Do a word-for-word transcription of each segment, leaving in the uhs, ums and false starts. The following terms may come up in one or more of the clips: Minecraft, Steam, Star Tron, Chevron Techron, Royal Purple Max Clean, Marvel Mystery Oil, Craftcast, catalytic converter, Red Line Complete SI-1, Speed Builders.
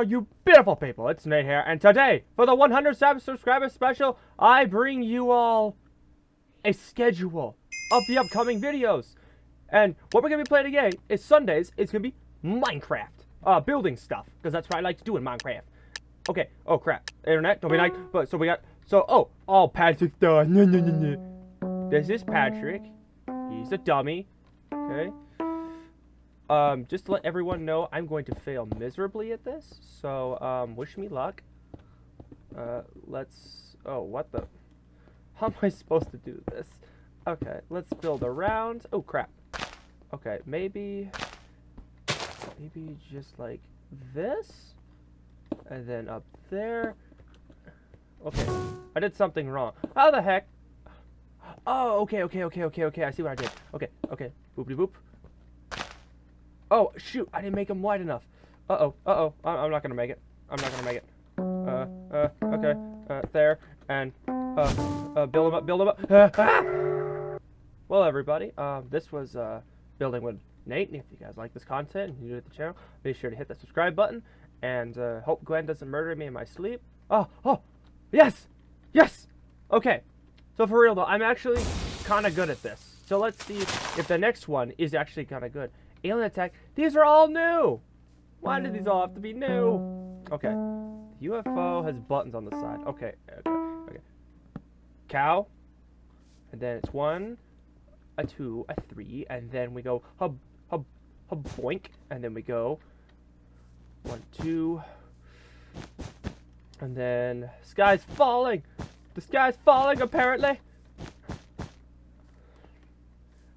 Hello, you beautiful people, it's Nate here, and today, for the one hundred subscribers special, I bring you all a schedule of the upcoming videos. And what we're going to be playing today is Sundays, it's going to be Minecraft. Uh, building stuff, because that's what I like to do in Minecraft. Okay, oh crap, internet, don't be like, but so we got, so, oh, oh, Patrick's done. No, no, no, no. This is Patrick, he's a dummy, okay. Um, just to let everyone know, I'm going to fail miserably at this, so, um, wish me luck. Uh, let's, oh, what the, how am I supposed to do this? Okay, let's build around, oh, crap. Okay, maybe, maybe just like this, and then up there. Okay, I did something wrong. How the heck? Oh, okay, okay, okay, okay, okay, I see what I did. Okay, okay, boop-de-boop. Oh, shoot, I didn't make them wide enough. Uh-oh, uh-oh, I'm not gonna make it. I'm not gonna make it. Uh, uh, okay, uh, there, and, uh, uh, build them up, build them up. Uh, ah! Well, everybody, um, this was, uh, Building with Nate, and if you guys like this content, and you new to the channel, be sure to hit that subscribe button, and, uh, hope Gwen doesn't murder me in my sleep. Oh, oh, yes, yes! Okay, so for real, though, I'm actually kinda good at this. So let's see if the next one is actually kinda good. Alien attack. These are all new. Why did these all have to be new? Okay. U F O has buttons on the side. Okay. Okay. Okay. Cow. And then it's one, a two, a three, and then we go hub, hub, hub, boink, and then we go one, two, and then sky's falling. The sky's falling apparently.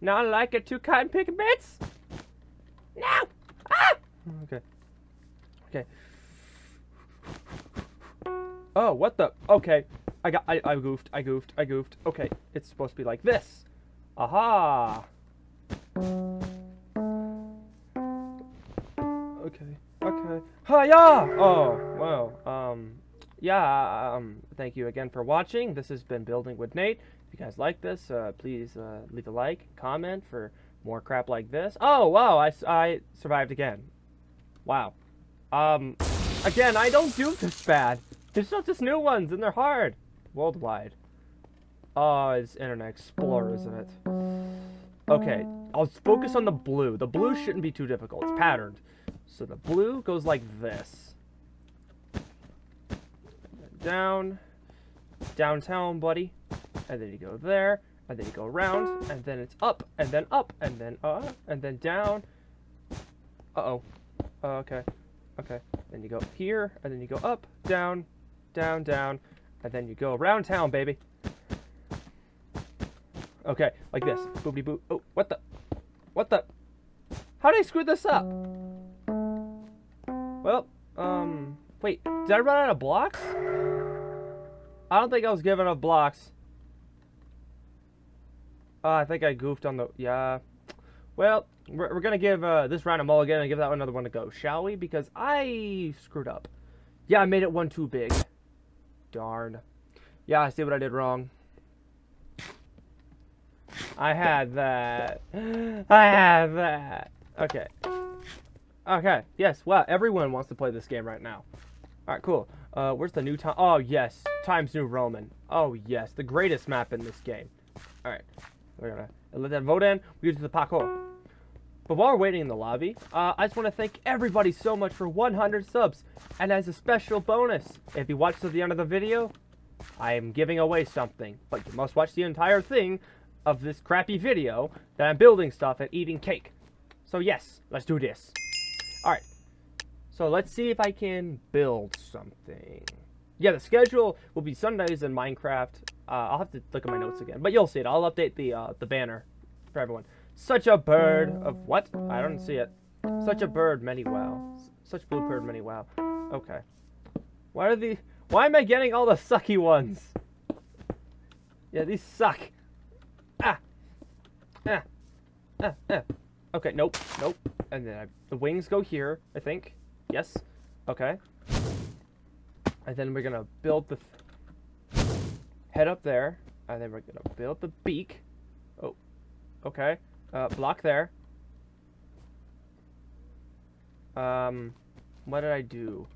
Not like it, two kind pick bits. No! Ah! Okay. Okay. Oh, what the? Okay. I got. I, I goofed. I goofed. I goofed. Okay. It's supposed to be like this. Aha! Okay. Okay. Hiya! Oh, wow. Um, yeah. Um, thank you again for watching. This has been Building with Nate. If you guys like this, uh, please uh, leave a like, comment for more crap like this. Oh, wow, I, I survived again. Wow. Um, again, I don't do this bad. There's not just new ones, and they're hard. Worldwide. Oh, it's Internet Explorer, isn't it? Okay, I'll focus on the blue. The blue shouldn't be too difficult. It's patterned. So the blue goes like this. Down. Downtown, buddy. And then you go there. And then you go around, and then it's up, and then up, and then uh, and then down. Uh-oh. Uh, okay. Okay. Then you go here, and then you go up, down, down, down, and then you go around town, baby. Okay, like this. Boop-de-boop. Oh, what the? What the? How did I screw this up? Well, um, wait, did I run out of blocks? I don't think I was given enough blocks. Uh, I think I goofed on the, yeah. Well, we're, we're going to give uh, this round a mulligan and give that another one a go, shall we? Because I screwed up. Yeah, I made it one too big. Darn. Yeah, I see what I did wrong. I had that. I had that. Okay. Okay, yes, wow, everyone wants to play this game right now. Alright, cool. Uh, where's the new time? Oh, yes, Times New Roman. Oh, yes, the greatest map in this game. Alright. We're gonna let that vote in. We go to the parkour. But while we're waiting in the lobby, uh, I just want to thank everybody so much for one hundred subs. And as a special bonus, if you watch to the end of the video, I am giving away something. But you must watch the entire thing of this crappy video that I'm building stuff and eating cake. So yes, let's do this. Alright. So let's see if I can build something. Yeah, the schedule will be Sundays in Minecraft. Uh, I'll have to look at my notes again, but you'll see it. I'll update the uh, the banner for everyone. Such a bird of what? I don't see it. Such a bird, many wow. Such blue bird, many wow. Okay. Why are the? Why am I getting all the sucky ones? Yeah, these suck. Ah. Ah. Ah. Ah. Okay. Nope. Nope. And then I, the wings go here. I think. Yes. Okay. And then we're gonna build the. Th Head up there, and then we're gonna build the beak. Oh, okay. Uh, block there. Um, what did I do?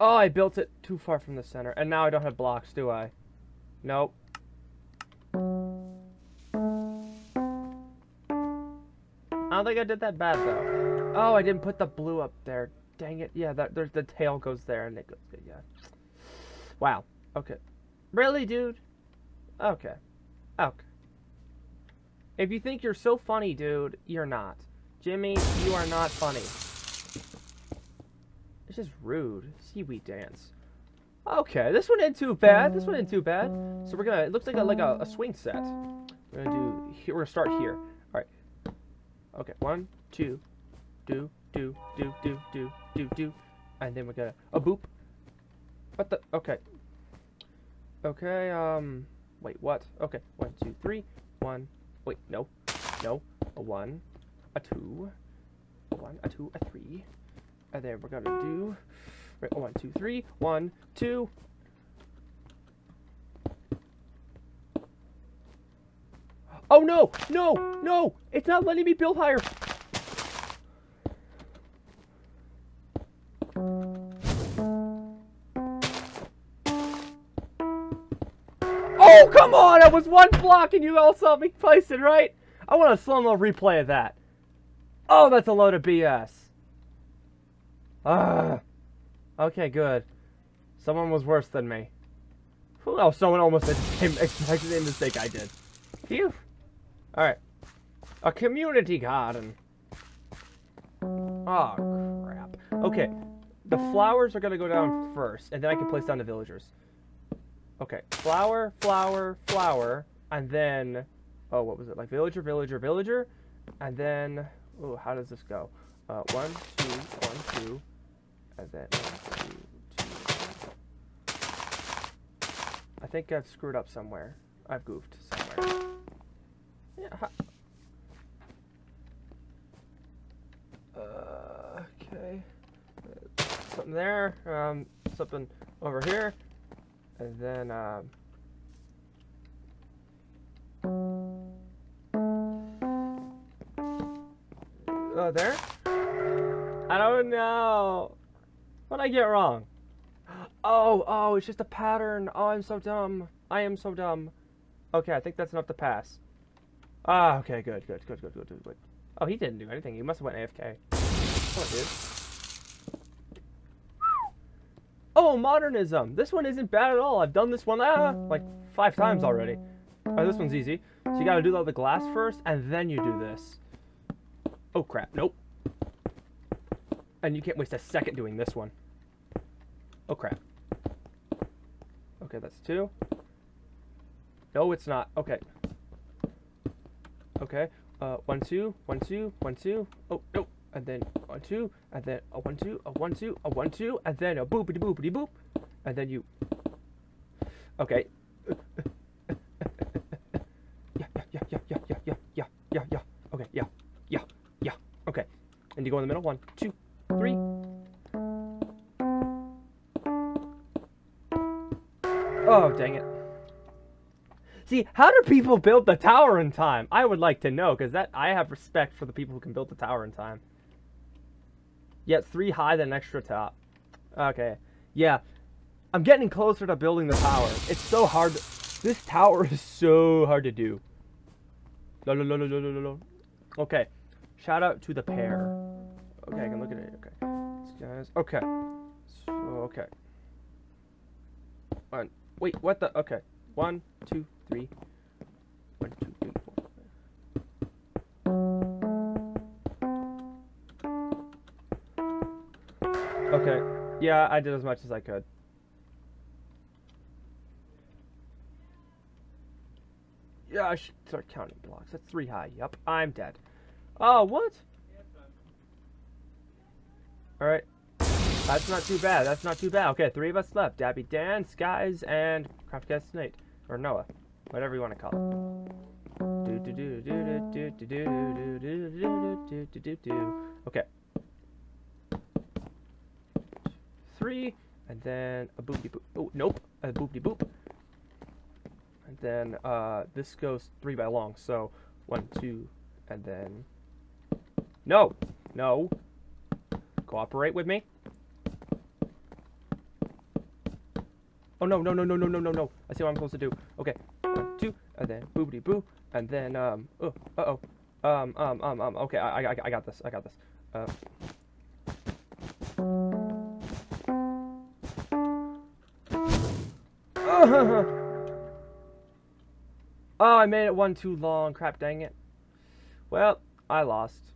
Oh, I built it too far from the center. And now I don't have blocks, do I? Nope. I don't think I did that bad, though. Oh, I didn't put the blue up there. Dang it. Yeah, that, there's the tail goes there, and it goes, yeah. Wow. Okay. Really, dude? Okay. Okay. If you think you're so funny, dude, you're not. Jimmy, you are not funny. It's just rude. Seaweed dance. Okay, this one ain't too bad. This one ain't too bad. So we're gonna, it looks like a, like a, a swing set. We're gonna do, here, we're gonna start here. Alright. Okay, one, two, do, do, do, do, do, do, do. And then we're gonna, a boop. What the, okay. Okay, um, wait, what? Okay, one, two, three, one, wait, no, no, a one, a two, a one, a two, a three, and then we're gonna do, right, one, two, three, one, two. Oh no, no, no, it's not letting me build higher. Oh, come on! I was one block and you all saw me place it, right? I want a slow-mo replay of that. Oh, that's a load of B S. Ah. Okay, good. Someone was worse than me. Oh, someone almost did the same mistake I did. Phew. Alright. A community garden. Oh, crap. Okay. The flowers are gonna go down first, and then I can place down the villagers. Okay, flower, flower, flower, and then, oh, what was it, like, villager, villager, villager, and then, oh, how does this go? Uh, one, two, one, two, and then one, two, two. I think I've screwed up somewhere. I've goofed somewhere. Yeah, ha uh, okay, something there, um, something over here. And then, um... oh, there? I don't know. What did I get wrong? Oh, oh, it's just a pattern. Oh, I'm so dumb. I am so dumb. Okay, I think that's enough to pass. Ah, okay, good, good, good, good, good, good, good. Oh, he didn't do anything. He must have went A F K. Come on, dude. Oh, modernism. This one isn't bad at all. I've done this one ah, like five times already. Alright, this one's easy. So you gotta do all the glass first, and then you do this. Oh crap, nope. And you can't waste a second doing this one. Oh crap. Okay, that's two. No, it's not. Okay. Okay. Uh, one, two, one, two, one, two. Oh, nope. And then a two, and then a one two, a one two, a one two, and then a boopity boopity boop, and then you. Okay. yeah, yeah, yeah, yeah, yeah, yeah, yeah, yeah, yeah. Okay, yeah, yeah, yeah. Okay, and you go in the middle. One, two, three. Oh dang it! See, how do people build the tower in time? I would like to know, because that I have respect for the people who can build the tower in time. Yeah, it's three high, then an extra top. Okay. Yeah. I'm getting closer to building the tower. It's so hard. To, this tower is so hard to do. No, no, no, no, no, no, no. Okay. Shout out to the pair. Okay, I can look at it. Okay. Okay. So, okay. One. Wait, what the? Okay. One, two, three. One, two, three, four. Okay, yeah, I did as much as I could. Yeah, I should start counting blocks. That's three high. Yep, I'm dead. Oh, what? Alright. That's not too bad. That's not too bad. Okay, three of us left. Dabby Dan, Skies, and Craftcast Nate. Or Noah. Whatever you want to call it. Do, do, do, do, do, do, do, do, do, do, do, do, do. Okay. Three, and then a boopty boop. Oh, nope. A boopty boop. And then uh, this goes three by long. So one, two, and then. No! No! Cooperate with me. Oh no, no, no, no, no, no, no, no. I see what I'm supposed to do. Okay. One, two, and then boobity boo, and then um oh, uh oh. Um um um um okay, I I I got this. I got this. Uh Oh, I made it one too long. Crap, dang it. Well, I lost.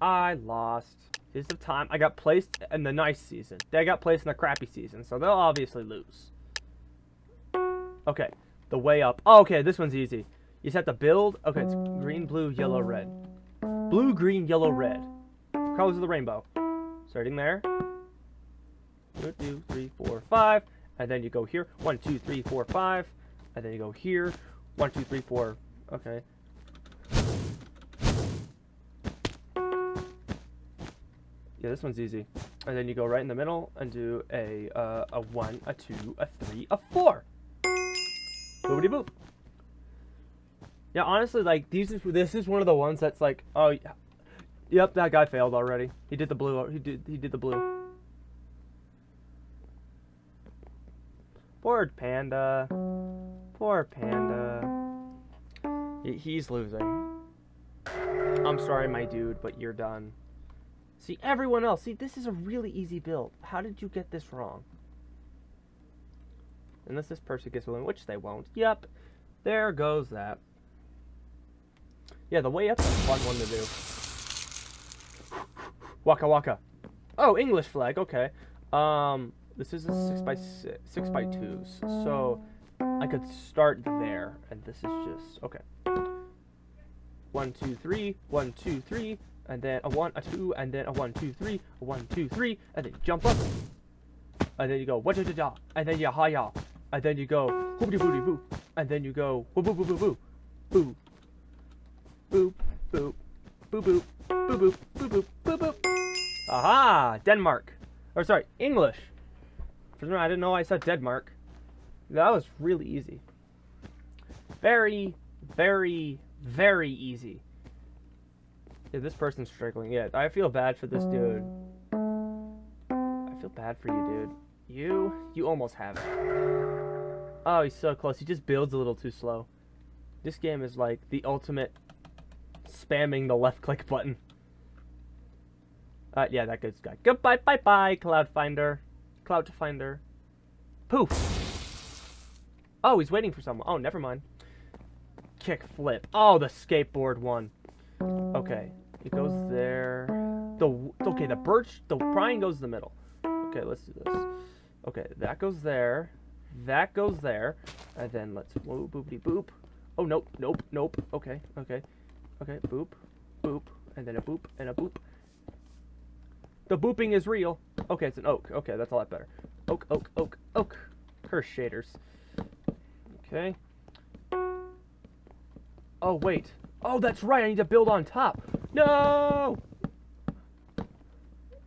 I lost. This is time. I got placed in the nice season. They got placed in the crappy season, so they'll obviously lose. Okay, the way up. Oh, okay, this one's easy. You just have to build. Okay, it's green, blue, yellow, red. Blue, green, yellow, red. Colors of the rainbow. Starting there. One, two, three, four, five. And then you go here, one, two, three, four, five, and then you go here, one, two, three, four, okay. Yeah, this one's easy. And then you go right in the middle and do a, uh, a one, a two, a three, a four. Boobity boop. Yeah, honestly, like, these is, this is one of the ones that's like, oh, yep, that guy failed already. He did the blue, he did, he did the blue. Poor Panda. Poor Panda. He's losing. I'm sorry, my dude, but you're done. See, everyone else. See, this is a really easy build. How did you get this wrong? Unless this person gets willing, which they won't. Yep. There goes that. Yeah, the way up is a fun one to do. Waka waka. Oh, English flag. Okay. Um... This is a six by six, six by twos, so I could start there, and this is just, okay. One, two, three, one, two, three, and then a one, a two, and then a one, two, three, a one, two, three, and then jump up, and then you go, what da da da, and then you hi-ya, and then you go, hoopity boopity boo, and then you go, whoop boop boop boop boo, boo, boop, boop, boo boop, boo boop, boo boop, boo boop. Aha, Denmark, or sorry, English. I didn't know I said Denmark. That was really easy. Very, very, very easy. Yeah, this person's struggling. Yeah, I feel bad for this dude. I feel bad for you, dude. You, you almost have it. Oh, he's so close. He just builds a little too slow. This game is like the ultimate spamming the left click button. Uh, yeah, that good guy. Goodbye, bye, bye, Cloud Finder. Cloud Finder. Poof! Oh, he's waiting for someone. Oh, never mind. Kick flip. Oh, the skateboard one. Okay, it goes there. The okay, the birch, the prying goes in the middle. Okay, let's do this. Okay, that goes there. That goes there. And then let's whoa, boopity boop. Oh, nope, nope, nope. Okay, okay, okay. Boop, boop, and then a boop and a boop. The booping is real. Okay, it's an oak. Okay, that's a lot better. Oak, oak, oak, oak. Curse shaders. Okay. Oh, wait. Oh, that's right. I need to build on top. No!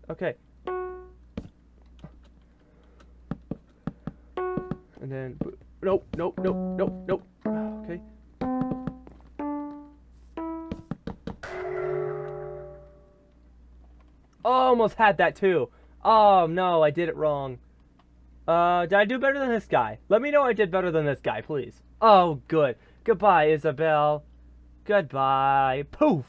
Okay. And then... Nope, nope, nope, nope, nope. Okay. Oh, almost had that too. Oh no, I did it wrong. Uh, did I do better than this guy? Let me know I did better than this guy, please. Oh, good. Goodbye, Isabel. Goodbye. Poof.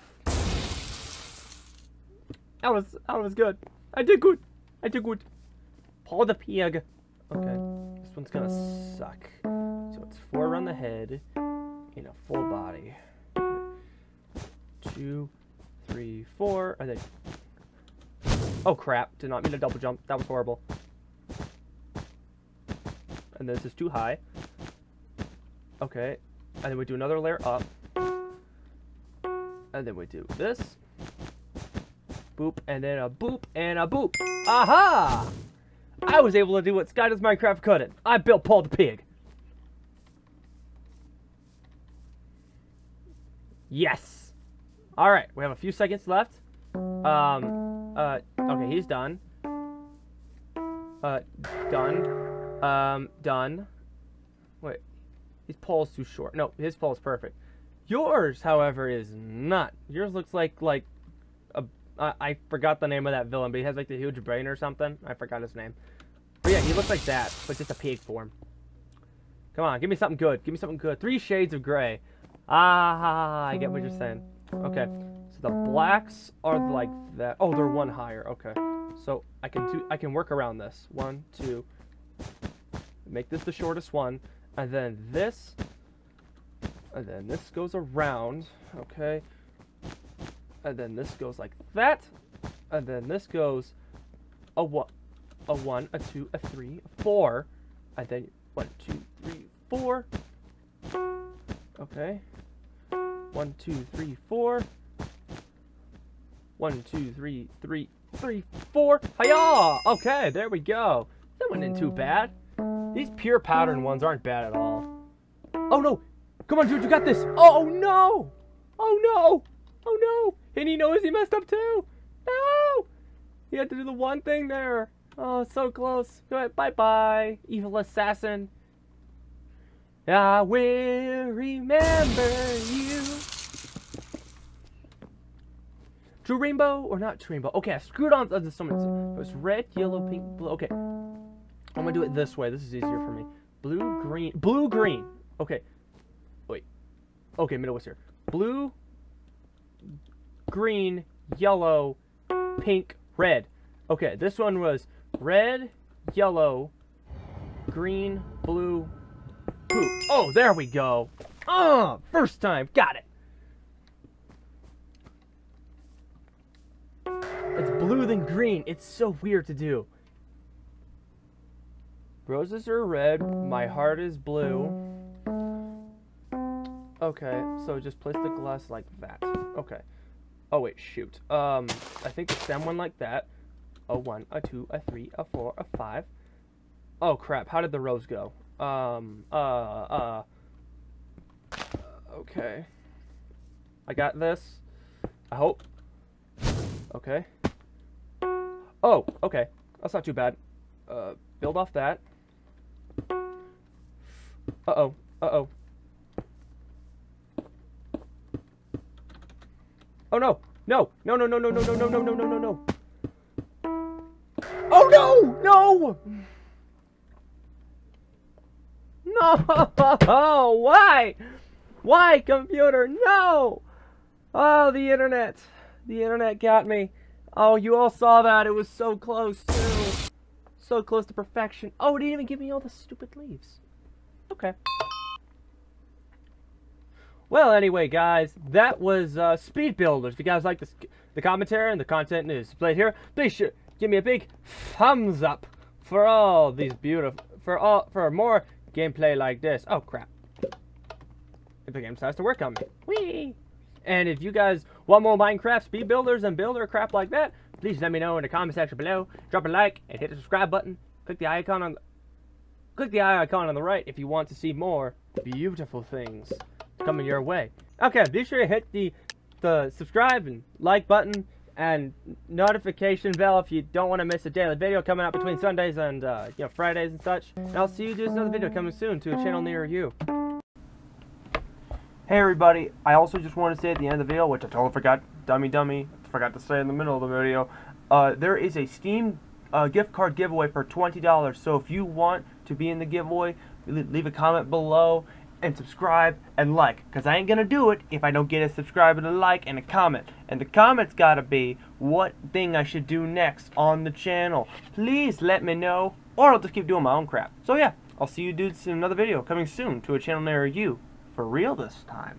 That was that was good. I did good. I did good. Paul the pig. Okay, this one's gonna suck. So it's four around the head, in a full body. Two, three, four, and then. Oh crap, did not mean to double jump. That was horrible. And this is too high. Okay. And then we do another layer up. And then we do this. Boop, and then a boop, and a boop. Aha! I was able to do what Sky Does Minecraft couldn't. I built Paul the Pig. Yes! Alright, we have a few seconds left. Um... Uh, okay, he's done. Uh, done. Um, done. Wait. His pole's too short. No, his pole's perfect. Yours, however, is not. Yours looks like, like, a, I, I forgot the name of that villain, but he has, like, the huge brain or something. I forgot his name. But yeah, he looks like that, but just a pig form. Come on, give me something good. Give me something good. Three shades of gray. Ah, I get what you're saying. Okay, so the blacks are like that. Oh, they're one higher. Okay, so I can do. I can work around this. One, two. Make this the shortest one, and then this, and then this goes around. Okay, and then this goes like that, and then this goes a what? A one, a two, a three, a four, and then one, two, three, four. Okay. One, two, three, four. One, two, three, three, three, four. Hiya! Okay, there we go. That went in too bad. These pure pattern ones aren't bad at all. Oh no! Come on, dude, you got this! Oh no! Oh no! Oh no! And he knows he messed up too! No! He had to do the one thing there. Oh, so close. Go ahead, bye-bye, evil assassin. I will remember you. True rainbow or not true rainbow? Okay, I screwed on the summons. It was red, yellow, pink, blue. Okay. I'm gonna do it this way. This is easier for me. Blue, green. Blue, green. Okay. Wait. Okay, middle was here. Blue, green, yellow, pink, red. Okay, this one was red, yellow, green, blue, blue. Oh, there we go. Oh, first time. Got it. It's blue then green. It's so weird to do. Roses are red. My heart is blue. Okay, so just place the glass like that. Okay. Oh, wait, shoot. Um, I think the stem one like that. A one, a two, a three, a four, a five. Oh crap! How did the rose go? Um. Uh. Uh. Okay. I got this. I hope. Okay. Oh. Okay. That's not too bad. Uh. Build off that. Uh oh. Uh oh. Oh no! No! No! No! No! No! No! No! No! No! No! No! Oh no! No! No! Why? Why, computer? No! Oh, the internet. The internet got me. Oh, you all saw that. It was so close, too. So close to perfection. Oh, it didn't even give me all the stupid leaves. Okay. Well, anyway, guys, that was uh, Speed Builders. If you guys like this, the commentary and the content news displayed here, be sure... give me a big thumbs up for all these beautiful, for all, for more gameplay like this. Oh crap! If the game starts to work on me, whee! And if you guys want more Minecraft speed builders and builder crap like that, please let me know in the comment section below. Drop a like and hit the subscribe button. Click the icon on, click the eye icon on the right if you want to see more beautiful things coming your way. Okay, be sure to hit the, the subscribe and like button. And notification bell if you don't want to miss a daily video coming out between Sundays and uh, you know, Fridays and such. And I'll see you do another video coming soon to a channel near you. Hey everybody, I also just want to say at the end of the video, which I totally forgot, dummy dummy, forgot to say in the middle of the video, uh, there is a Steam uh, gift card giveaway for twenty dollars. So if you want to be in the giveaway, leave a comment below and subscribe and like, because I ain't gonna do it if I don't get a subscribe and a like and a comment, and the comments gotta be what thing I should do next on the channel. Please let me know, or I'll just keep doing my own crap. So yeah, I'll see you dudes in another video coming soon to a channel near you, for real this time.